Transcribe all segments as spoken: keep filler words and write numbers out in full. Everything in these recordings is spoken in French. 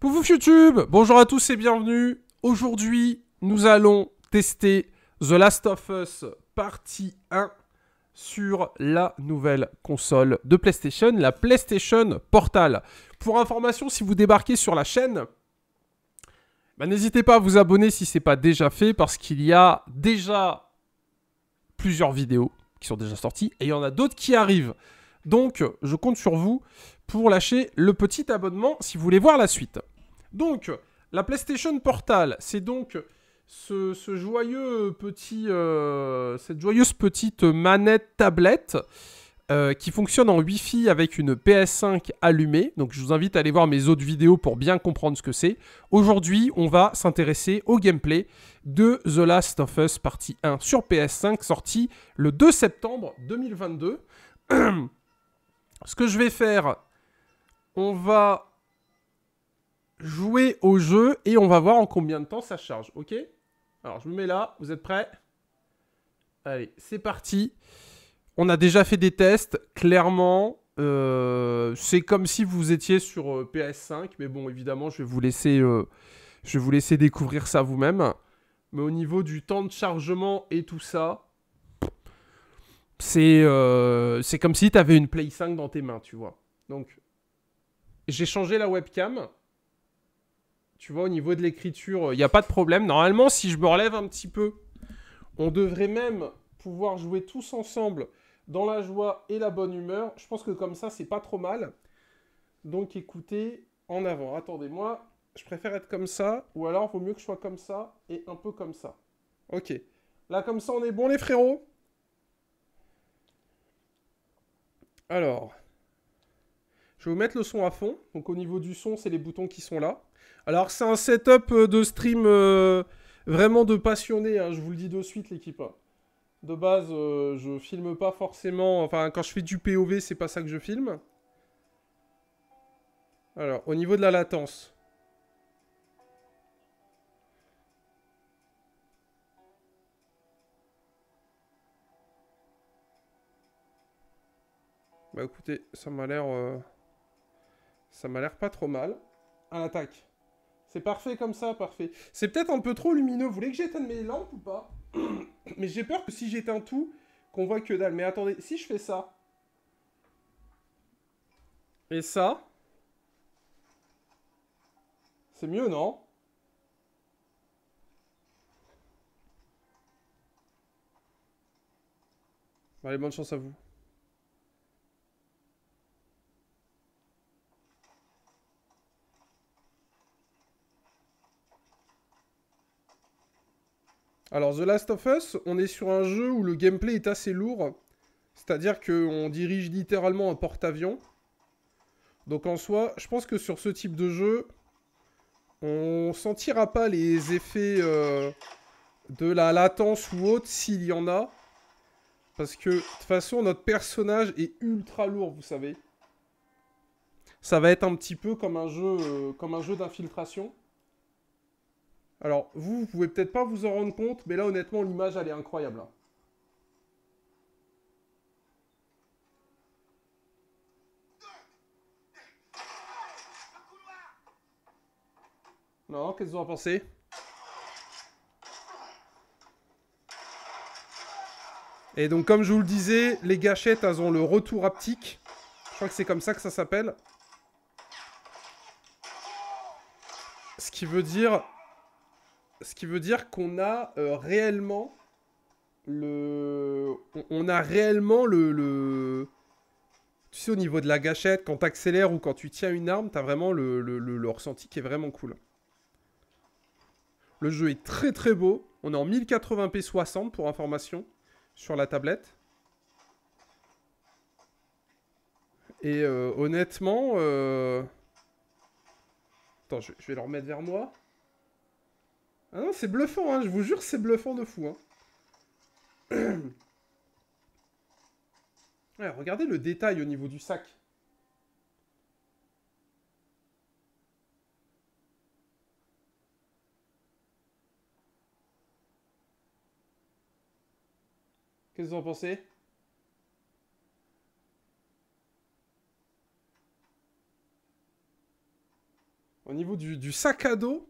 Pouvouf YouTube, bonjour à tous et bienvenue. Aujourd'hui, nous allons tester The Last of Us Partie un sur la nouvelle console de PlayStation, la PlayStation Portal. Pour information, si vous débarquez sur la chaîne, bah, n'hésitez pas à vous abonner si ce n'est pas déjà fait, parce qu'il y a déjà plusieurs vidéos qui sont déjà sorties et il y en a d'autres qui arrivent. Donc, je compte sur vous pour lâcher le petit abonnement si vous voulez voir la suite. Donc, la PlayStation Portal, c'est donc ce, ce joyeux petit, euh, cette joyeuse petite manette tablette euh, qui fonctionne en Wi-Fi avec une P S cinq allumée. Donc, je vous invite à aller voir mes autres vidéos pour bien comprendre ce que c'est. Aujourd'hui, on va s'intéresser au gameplay de The Last of Us Partie un sur P S cinq, sorti le deux septembre deux mille vingt-deux. Ce que je vais faire, on va jouer au jeu et on va voir en combien de temps ça charge, ok? Alors, je me mets là, vous êtes prêts? Allez, c'est parti. On a déjà fait des tests, clairement, euh, c'est comme si vous étiez sur euh, P S cinq, mais bon, évidemment, je vais vous laisser, euh, je vais vous laisser découvrir ça vous-même. Mais au niveau du temps de chargement et tout ça... C'est euh, comme si tu avais une Play cinq dans tes mains, tu vois. Donc, j'ai changé la webcam. Tu vois, au niveau de l'écriture, il n'y a pas de problème. Normalement, si je me relève un petit peu, on devrait même pouvoir jouer tous ensemble dans la joie et la bonne humeur. Je pense que comme ça, c'est pas trop mal. Donc, écoutez, en avant. Attendez-moi, je préfère être comme ça. Ou alors, il vaut mieux que je sois comme ça et un peu comme ça. Ok. Là, comme ça, on est bon, les frérots? Alors, je vais vous mettre le son à fond. Donc au niveau du son, c'est les boutons qui sont là. Alors c'est un setup de stream euh, vraiment de passionné, hein, je vous le dis de suite l'équipe. De base, euh, je filme pas forcément... Enfin, quand je fais du P O V, c'est pas ça que je filme. Alors, au niveau de la latence... Bah écoutez, ça m'a l'air euh... ça m'a l'air pas trop mal. À l'attaque. C'est parfait comme ça, parfait. C'est peut-être un peu trop lumineux. Vous voulez que j'éteigne mes lampes ou pas? Mais j'ai peur que si j'éteins tout, qu'on voit que dalle. Mais attendez, si je fais ça... Et ça... C'est mieux, non? Allez, bonne chance à vous. Alors, The Last of Us, on est sur un jeu où le gameplay est assez lourd. C'est-à-dire qu'on dirige littéralement un porte-avions. Donc, en soi, je pense que sur ce type de jeu, on ne sentira pas les effets euh, de la latence ou autre, s'il y en a. Parce que, de toute façon, notre personnage est ultra lourd, vous savez. Ça va être un petit peu comme un jeu, euh, comme un jeu d'infiltration. Alors, vous, vous pouvez peut-être pas vous en rendre compte, mais là, honnêtement, l'image, elle est incroyable. Hein. Non, qu'est-ce que vous en pensez? Et donc, comme je vous le disais, les gâchettes, elles ont le retour haptique. Je crois que c'est comme ça que ça s'appelle. Ce qui veut dire... Ce qui veut dire qu'on a euh, réellement le... On a réellement le, le... Tu sais, au niveau de la gâchette, quand tu accélères ou quand tu tiens une arme, tu as vraiment le, le, le, le ressenti qui est vraiment cool. Le jeu est très très beau. On est en mille quatre-vingts p soixante pour information sur la tablette. Et euh, honnêtement... Euh... Attends, je, je vais le remettre vers moi. Ah non, c'est bluffant, hein, je vous jure, c'est bluffant de fou. Hein. Ouais, regardez le détail au niveau du sac. Qu'est-ce que vous en pensez? au niveau du, du sac à dos.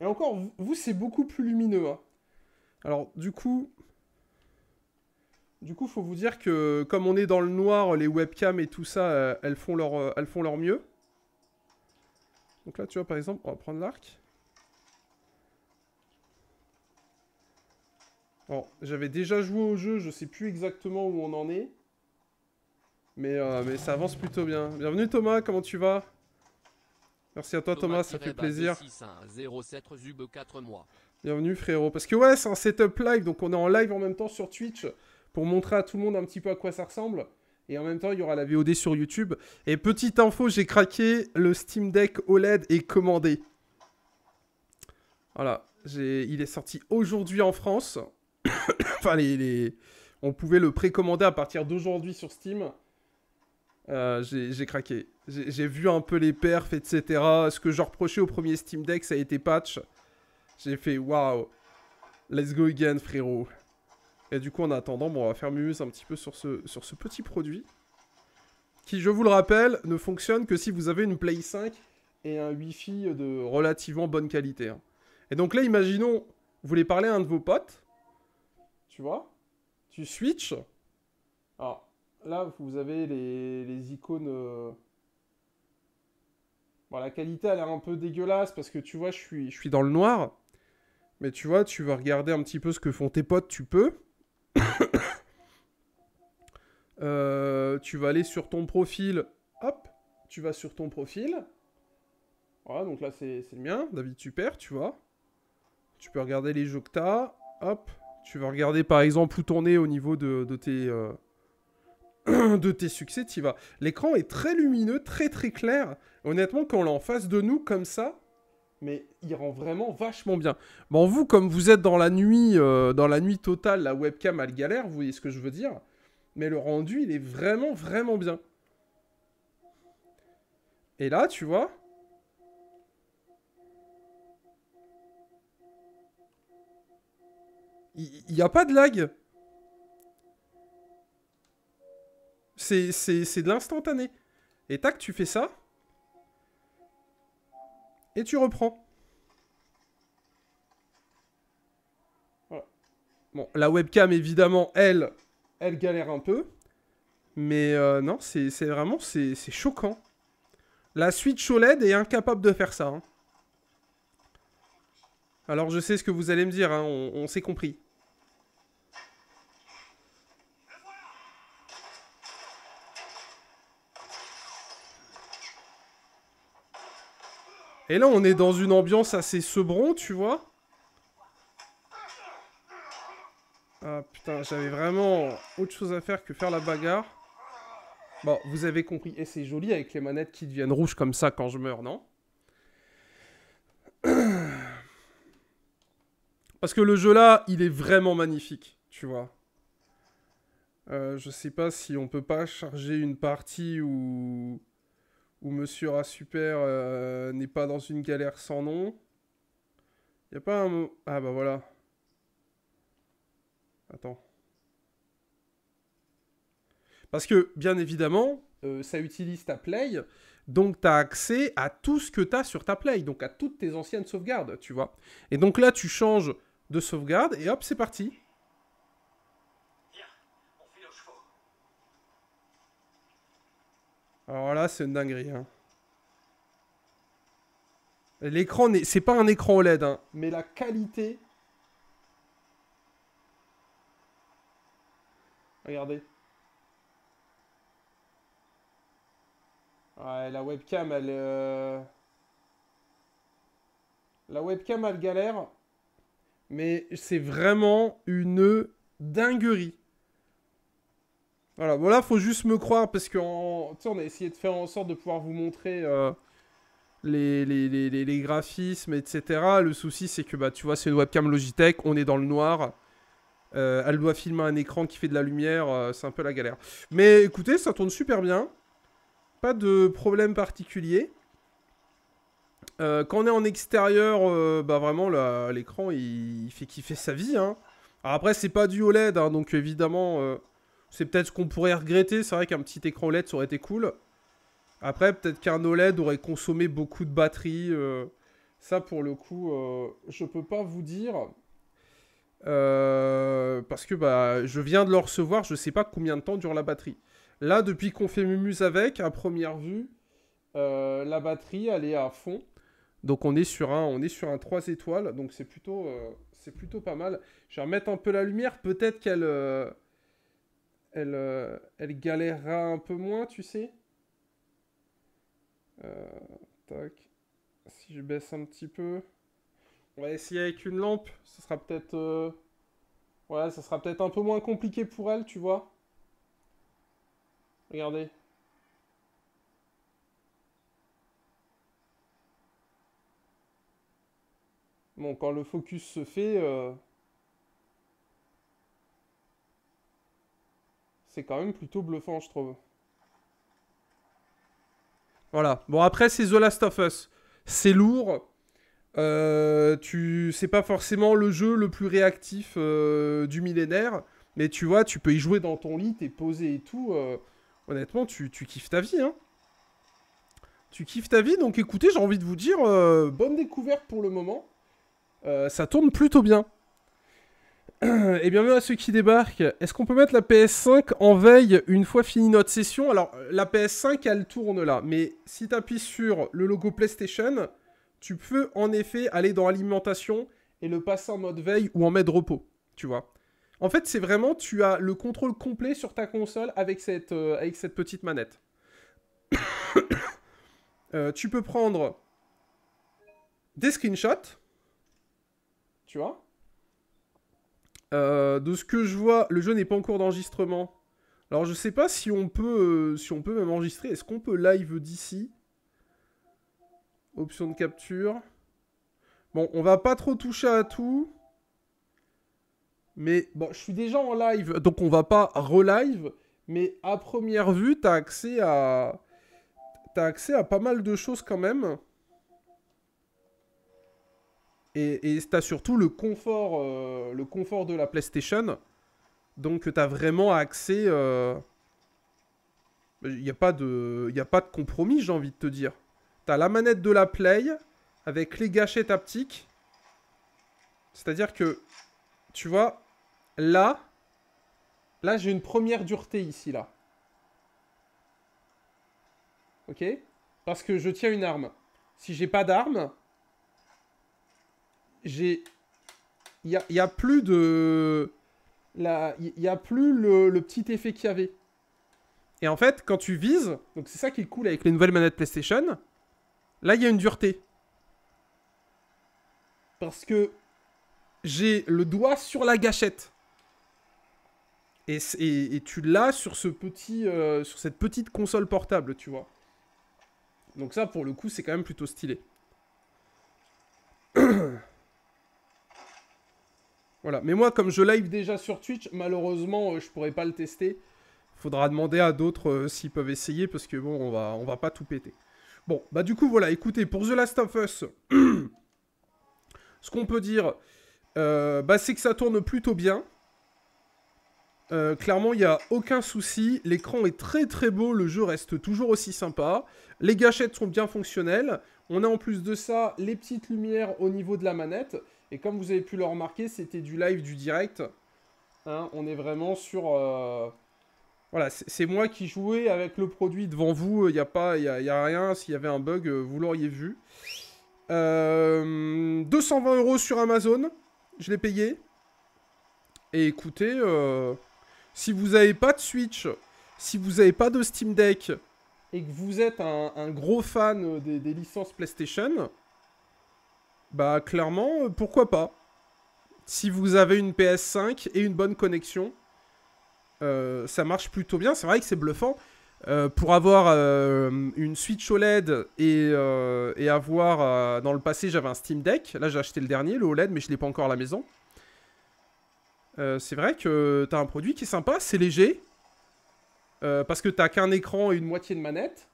Et encore, vous, c'est beaucoup plus lumineux. Hein. Alors, du coup... Du coup, faut vous dire que comme on est dans le noir, les webcams et tout ça, elles font leur, elles font leur mieux. Donc là, tu vois, par exemple, on va prendre l'arc. Alors, j'avais déjà joué au jeu, je sais plus exactement où on en est. Mais, euh, mais ça avance plutôt bien. Bienvenue Thomas, comment tu vas? Merci à toi Thomas, Thomas ça fait plaisir. six un zéro sept zub quatre mois. Bienvenue frérot. Parce que ouais, c'est un setup live, donc on est en live en même temps sur Twitch. Pour montrer à tout le monde un petit peu à quoi ça ressemble. Et en même temps, il y aura la V O D sur YouTube. Et petite info, j'ai craqué le Steam Deck O L E D et commandé. Voilà, il est sorti aujourd'hui en France. Enfin, les, les... on pouvait le précommander à partir d'aujourd'hui sur Steam. Euh, j'ai craqué. J'ai vu un peu les perfs, et cetera. Ce que je reprochais au premier Steam Deck, ça a été patch. J'ai fait, waouh, let's go again, frérot. Et du coup, en attendant, bon, on va faire muse un petit peu sur ce, sur ce petit produit. Qui, je vous le rappelle, ne fonctionne que si vous avez une Play cinq et un Wi-Fi de relativement bonne qualité. Hein. Et donc là, imaginons, vous voulez parler à un de vos potes. Tu vois? Tu switches. Alors, là, vous avez les, les icônes... Euh... Bon, la qualité, elle est un peu dégueulasse parce que tu vois, je suis, je suis dans le noir. Mais tu vois, tu vas regarder un petit peu ce que font tes potes, tu peux. euh, tu vas aller sur ton profil, hop, tu vas sur ton profil. Voilà, donc là c'est le mien, David Super, tu vois. Tu peux regarder les jeux que t'as, hop. Tu vas regarder par exemple où t'en es au niveau de, de, tes, euh, de tes succès, tu vas. L'écran est très lumineux, très très clair. Honnêtement, quand on l'a en face de nous comme ça, mais il rend vraiment vachement bien. Bon, vous, comme vous êtes dans la nuit, euh, dans la nuit totale, la webcam, elle galère, vous voyez ce que je veux dire. Mais le rendu, il est vraiment, vraiment bien. Et là, tu vois... Il n'y a pas de lag. C'est de l'instantané. Et tac, tu fais ça. Et tu reprends. Voilà. Bon, la webcam, évidemment, elle, elle galère un peu. Mais euh, non, c'est vraiment, c'est choquant. La Switch O L E D est incapable de faire ça. Hein. Alors, je sais ce que vous allez me dire, hein, on, on s'est compris. Et là, on est dans une ambiance assez sebron, tu vois. Ah putain, j'avais vraiment autre chose à faire que faire la bagarre. Bon, vous avez compris. Et c'est joli avec les manettes qui deviennent rouges comme ça quand je meurs, non? Parce que le jeu là, il est vraiment magnifique, tu vois. Euh, je sais pas si on peut pas charger une partie où... où MrRatSuper euh, n'est pas dans une galère sans nom. Y a pas un mot... Ah bah voilà. Attends. Parce que, bien évidemment, euh, ça utilise ta Play, donc t'as accès à tout ce que t'as sur ta Play, donc à toutes tes anciennes sauvegardes, tu vois. Et donc là, tu changes de sauvegarde, et hop, c'est parti. Alors là, c'est une dinguerie. Hein. L'écran, c'est pas un écran O L E D, hein, mais la qualité... Regardez. Ouais, la webcam, elle... Euh... La webcam, elle galère. Mais c'est vraiment une dinguerie. Voilà, bon là, faut juste me croire, parce que en... tu sais, on a essayé de faire en sorte de pouvoir vous montrer euh, les, les, les, les graphismes, et cetera. Le souci, c'est que, bah, tu vois, c'est une webcam Logitech, on est dans le noir. Euh, elle doit filmer un écran qui fait de la lumière, euh, c'est un peu la galère. Mais écoutez, ça tourne super bien. Pas de problème particulier. Euh, quand on est en extérieur, euh, bah vraiment, l'écran, il, il fait kiffer sa vie. Hein. Alors après, c'est pas du O L E D, hein, donc évidemment... Euh... C'est peut-être ce qu'on pourrait regretter, c'est vrai qu'un petit écran O L E D ça aurait été cool. Après, peut-être qu'un O L E D aurait consommé beaucoup de batterie. Euh, ça, pour le coup, euh, je peux pas vous dire. Euh, parce que bah, je viens de le recevoir, je sais pas combien de temps dure la batterie. Là, depuis qu'on fait Mumuse avec, à première vue, euh, la batterie, elle est à fond. Donc, on est sur un, on est sur un trois étoiles. Donc, c'est plutôt, euh, c'est plutôt pas mal. Je vais remettre un peu la lumière. Peut-être qu'elle euh, elle, euh, elle galérera un peu moins, tu sais. Euh, tac. Si je baisse un petit peu. On va essayer avec une lampe. Ce sera peut-être... Euh... Ouais, ça sera peut-être un peu moins compliqué pour elle, tu vois. Regardez. Bon, quand le focus se fait, euh... c'est quand même plutôt bluffant, je trouve. Voilà. Bon, après, c'est The Last of Us. C'est lourd. Euh, tu... C'est pas forcément le jeu le plus réactif euh, du millénaire. Mais tu vois, tu peux y jouer dans ton lit, t'es posé et tout. Euh... Honnêtement, tu, tu kiffes ta vie, hein. Tu kiffes ta vie. Donc, écoutez, j'ai envie de vous dire, euh, bonne découverte pour le moment. Euh, ça tourne plutôt bien. Et bienvenue à ceux qui débarquent. Est-ce qu'on peut mettre la P S cinq en veille une fois finie notre session? Alors, la P S cinq, elle tourne là. Mais si tu appuies sur le logo PlayStation, tu peux en effet aller dans alimentation et le passer en mode veille ou en mode repos. Tu vois? En fait, c'est vraiment, tu as le contrôle complet sur ta console avec cette, euh, avec cette petite manette. euh, tu peux prendre des screenshots, tu vois. Euh, de ce que je vois, le jeu n'est pas en cours d'enregistrement. Alors, je sais pas si on peut, euh, si on peut même enregistrer. Est-ce qu'on peut live d'ici? Option de capture. Bon, on va pas trop toucher à tout. Mais bon, je suis déjà en live, donc on va pas relive. Mais à première vue, tu as accès à... T'as accès à pas mal de choses quand même. Et tu as surtout le confort, euh, le confort de la PlayStation. Donc tu as vraiment accès... Il euh... n'y a pas de... Y a pas de compromis, j'ai envie de te dire. Tu as la manette de la Play avec les gâchettes haptiques. C'est-à-dire que, tu vois... Là, là j'ai une première dureté ici, là. Ok? Parce que je tiens une arme. Si j'ai pas d'arme, j'ai... Il n'y a, y a plus de... La... Y a plus le, le petit effet qu'il y avait. Et en fait, quand tu vises, donc c'est ça qui est cool avec les nouvelles manettes PlayStation, là, il y a une dureté. Parce que j'ai le doigt sur la gâchette. Et, et, et tu l'as sur ce petit, euh, sur cette petite console portable, tu vois. Donc ça, pour le coup, c'est quand même plutôt stylé. Voilà. Mais moi, comme je live déjà sur Twitch, malheureusement, euh, je pourrais pas le tester. Faudra demander à d'autres euh, s'ils peuvent essayer, parce que bon, on va, on va pas tout péter. Bon, bah du coup, voilà. Écoutez, pour The Last of Us, ce qu'on peut dire, euh, bah, c'est que ça tourne plutôt bien. Euh, clairement, il n'y a aucun souci. L'écran est très très beau. Le jeu reste toujours aussi sympa. Les gâchettes sont bien fonctionnelles. On a en plus de ça les petites lumières au niveau de la manette. Et comme vous avez pu le remarquer, c'était du live, du direct. Hein, on est vraiment sur... Euh... Voilà, c'est moi qui jouais avec le produit devant vous. Il n'y a pas, il n'y a, y a rien. S'il y avait un bug, vous l'auriez vu. Euh... deux cent vingt euros sur Amazon. Je l'ai payé. Et écoutez... Euh... Si vous n'avez pas de Switch, si vous n'avez pas de Steam Deck, et que vous êtes un, un gros fan des, des licences PlayStation, bah clairement, pourquoi pas? Si vous avez une P S cinq et une bonne connexion, euh, ça marche plutôt bien. C'est vrai que c'est bluffant. Euh, pour avoir euh, une Switch O L E D et, euh, et avoir... Euh, dans le passé, j'avais un Steam Deck. Là, j'ai acheté le dernier, le O L E D, mais je ne l'ai pas encore à la maison. Euh, c'est vrai que t'as un produit qui est sympa, c'est léger, euh, parce que t'as qu'un écran et une moitié de manette.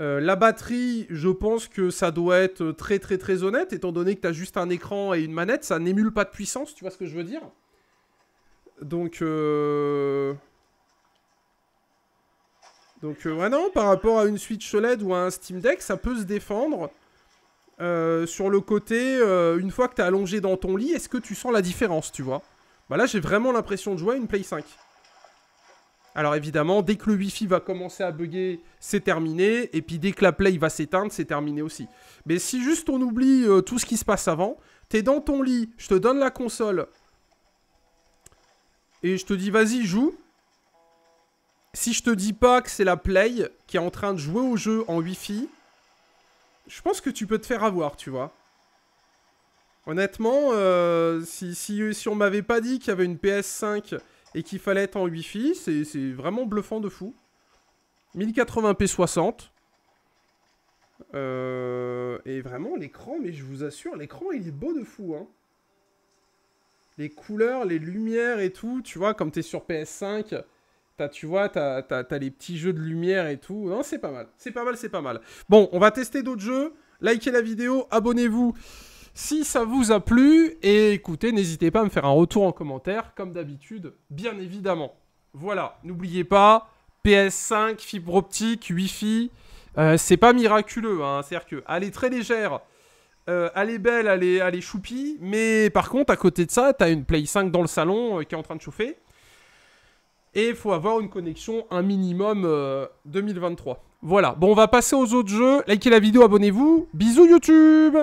Euh, la batterie, je pense que ça doit être très très très honnête, étant donné que t'as juste un écran et une manette, ça n'émule pas de puissance, tu vois ce que je veux dire? Donc, euh... Donc euh, ouais, non, par rapport à une Switch O L E D ou à un Steam Deck, ça peut se défendre euh, sur le côté, euh, une fois que t'es allongé dans ton lit, est-ce que tu sens la différence, tu vois? Bah là, j'ai vraiment l'impression de jouer à une Play cinq. Alors évidemment, dès que le Wi-Fi va commencer à bugger, c'est terminé. Et puis dès que la Play va s'éteindre, c'est terminé aussi. Mais si juste on oublie euh, tout ce qui se passe avant, t'es dans ton lit, je te donne la console, et je te dis vas-y, joue. Si je te dis pas que c'est la Play qui est en train de jouer au jeu en Wi-Fi, je pense que tu peux te faire avoir, tu vois. Honnêtement, euh, si, si, si on m'avait pas dit qu'il y avait une P S cinq et qu'il fallait être en Wi-Fi, c'est vraiment bluffant de fou. mille quatre-vingts p soixante. Euh, et vraiment, l'écran, mais je vous assure, l'écran, il est beau de fou, hein. Les couleurs, les lumières et tout, tu vois, comme t'es sur P S cinq... Tu vois, t'as, t'as, t'as les petits jeux de lumière et tout. Non, c'est pas mal. C'est pas mal, c'est pas mal. Bon, on va tester d'autres jeux. Likez la vidéo, abonnez-vous si ça vous a plu. Et écoutez, n'hésitez pas à me faire un retour en commentaire, comme d'habitude, bien évidemment. Voilà, n'oubliez pas, P S cinq, fibre optique, Wi-Fi. Euh, c'est pas miraculeux, hein. C'est-à-dire qu'elle est très légère, euh, elle est belle, elle est, elle est choupie. Mais par contre, à côté de ça, t'as une Play cinq dans le salon euh, qui est en train de chauffer. Et il faut avoir une connexion un minimum euh, deux mille vingt-trois. Voilà. Bon, on va passer aux autres jeux. Likez la vidéo, abonnez-vous. Bisous YouTube!